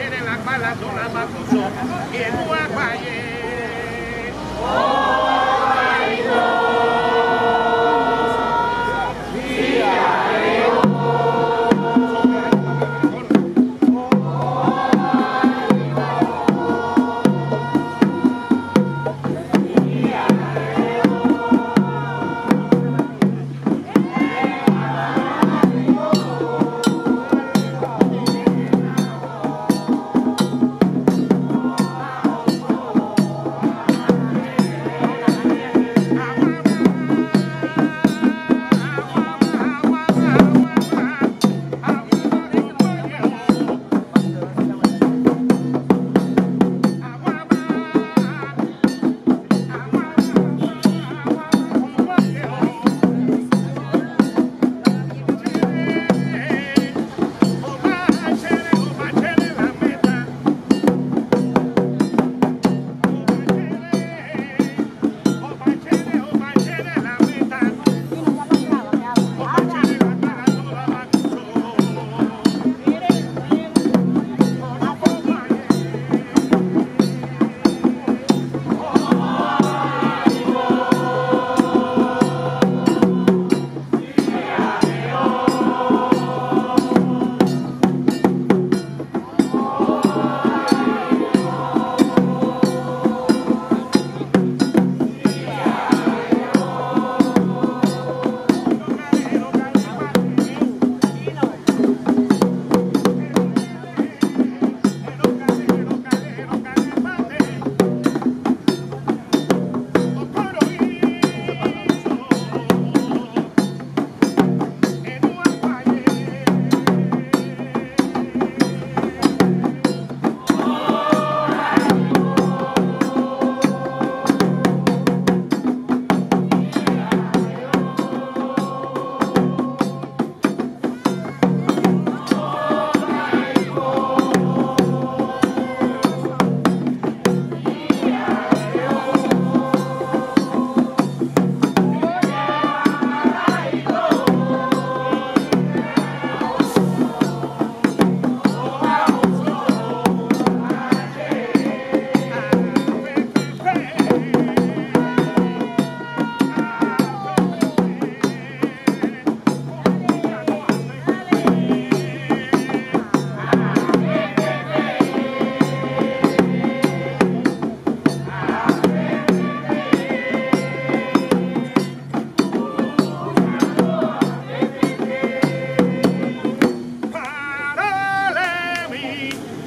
tiene las balas, no las macoso, y el guapaye.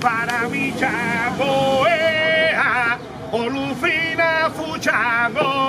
Para mi chapo, Olufina Fuchago.